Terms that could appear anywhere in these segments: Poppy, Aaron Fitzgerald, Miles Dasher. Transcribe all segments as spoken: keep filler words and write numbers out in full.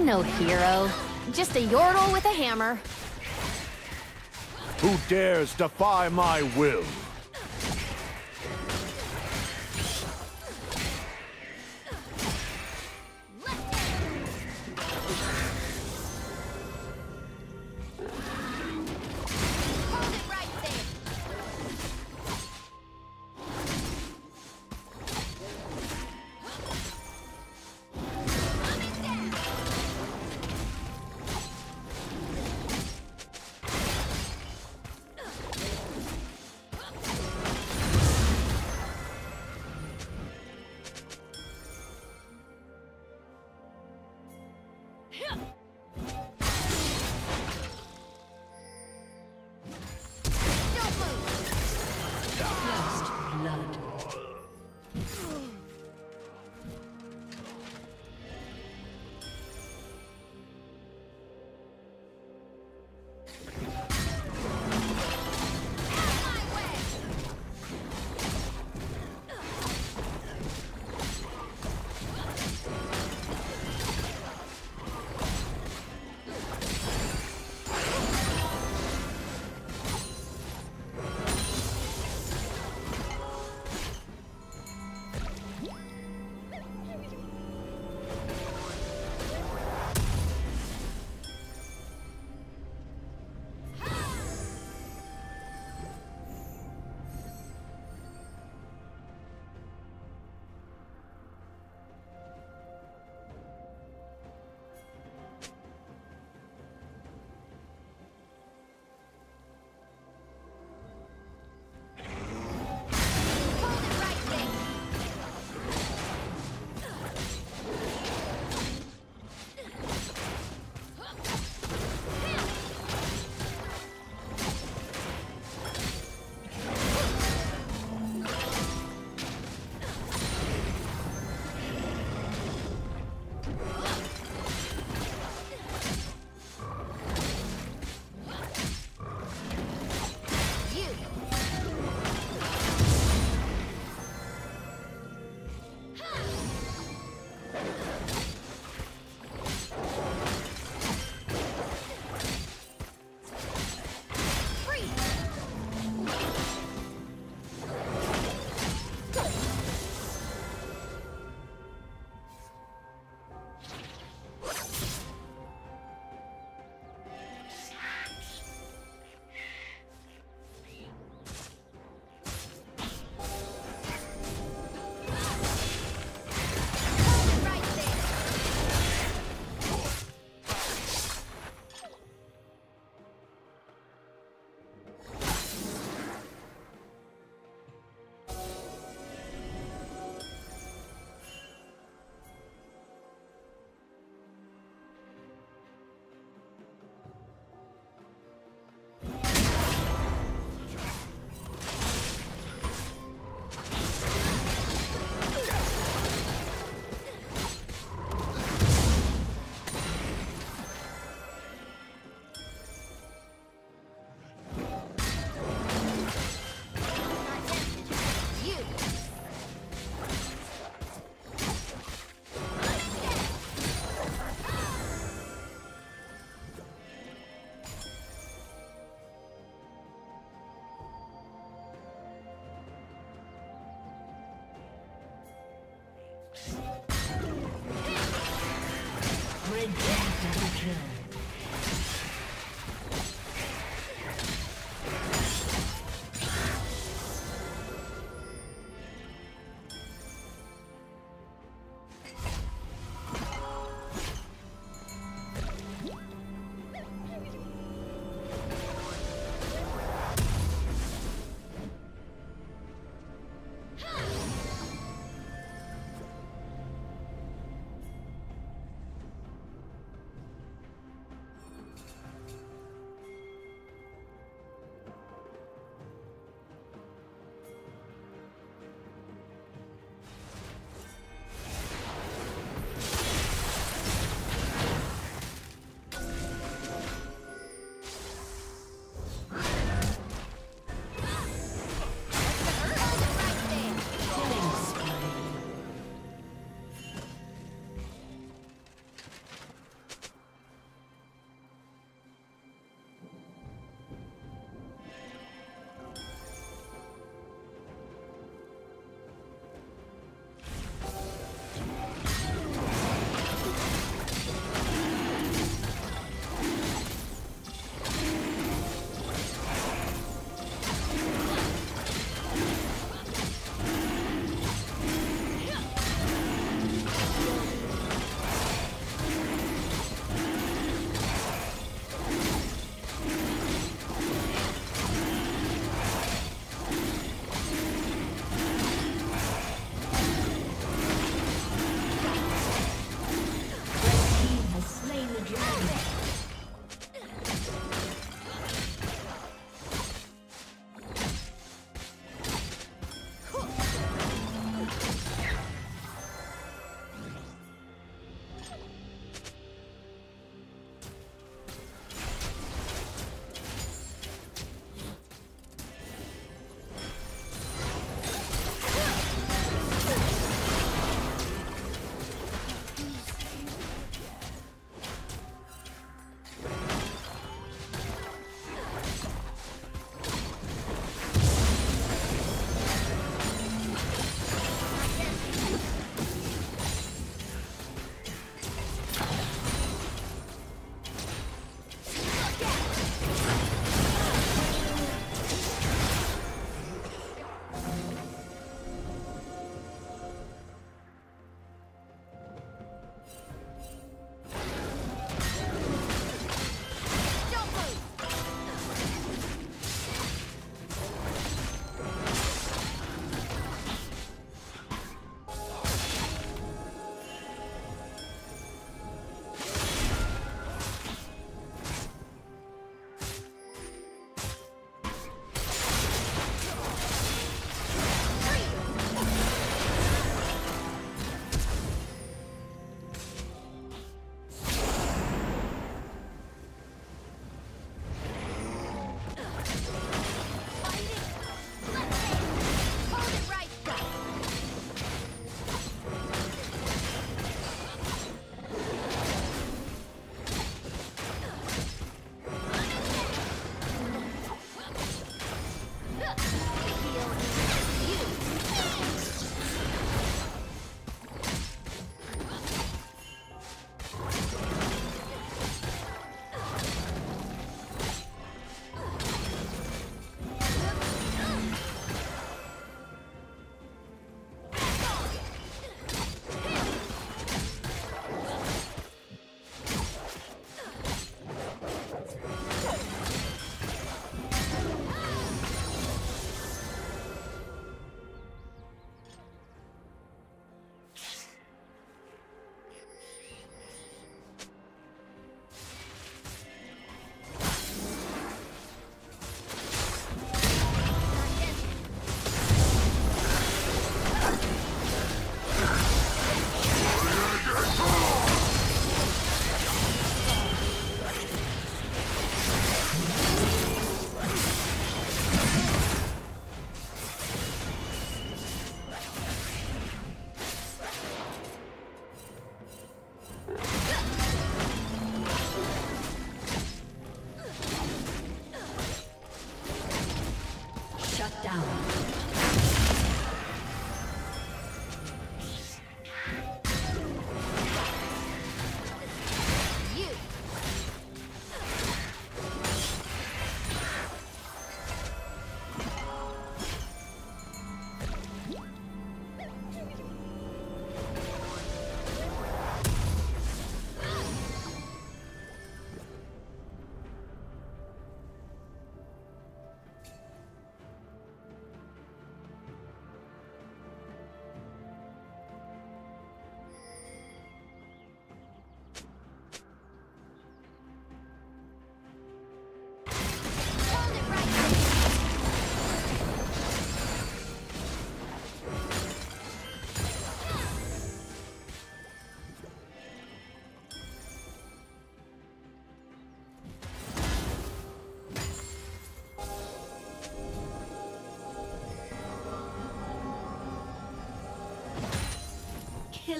I'm no hero. Just a yordle with a hammer. Who dares defy my will?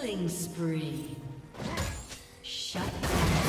Killing spree. Shut down. No.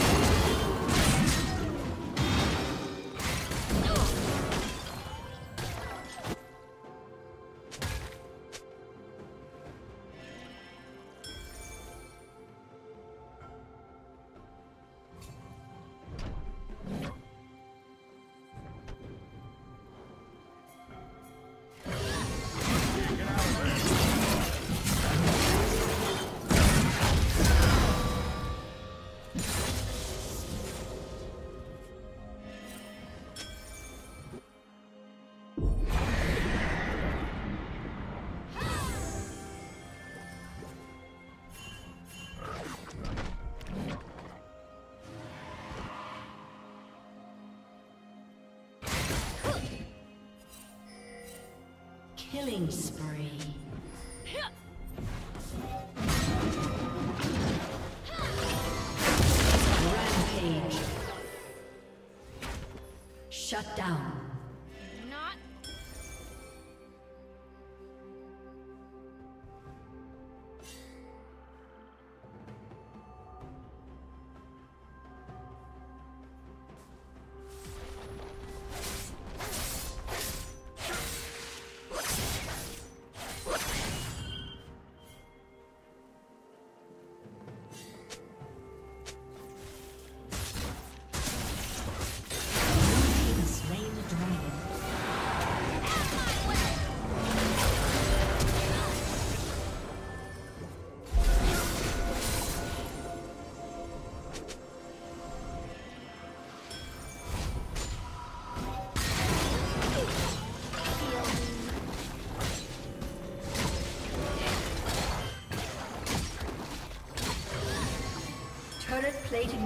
Killing spree. Rampage. Shut down. Plating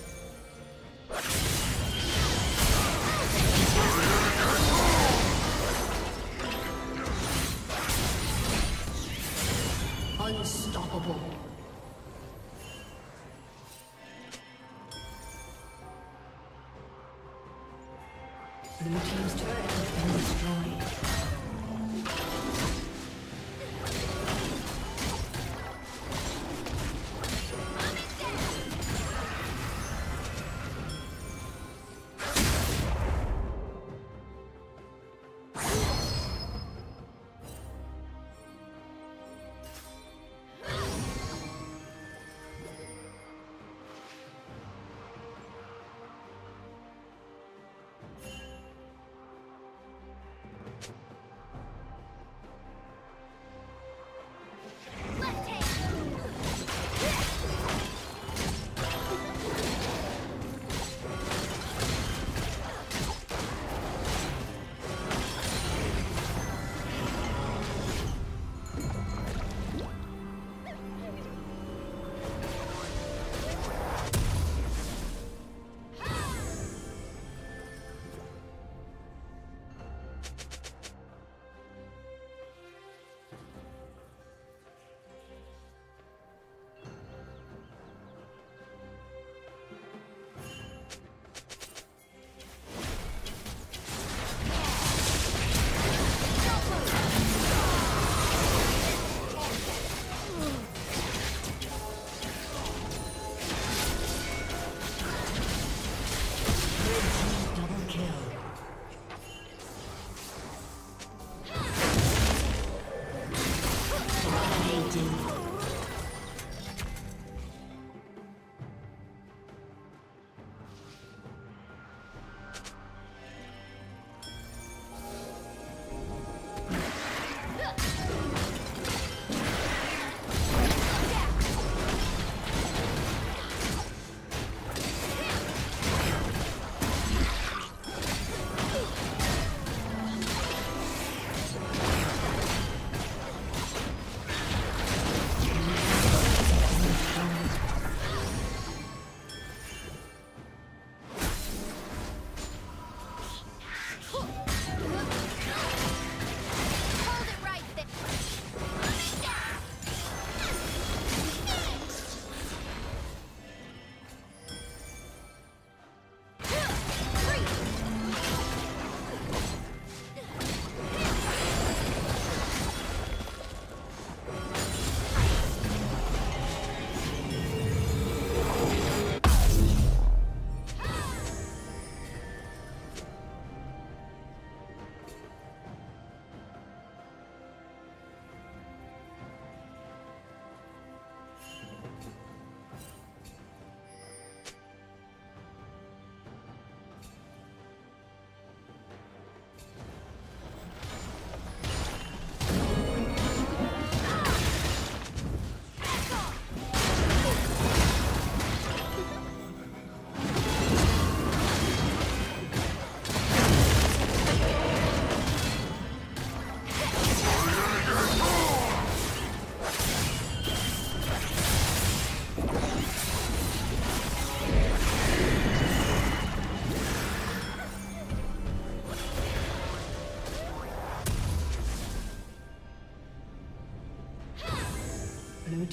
Unstoppable. Blue team's turret has been destroyed.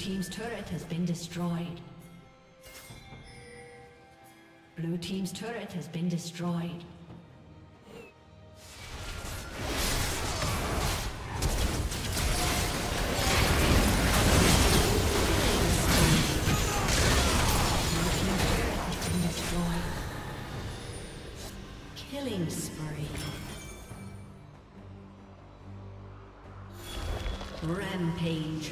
team's turret has been destroyed. Blue team's turret has been destroyed. Rampage.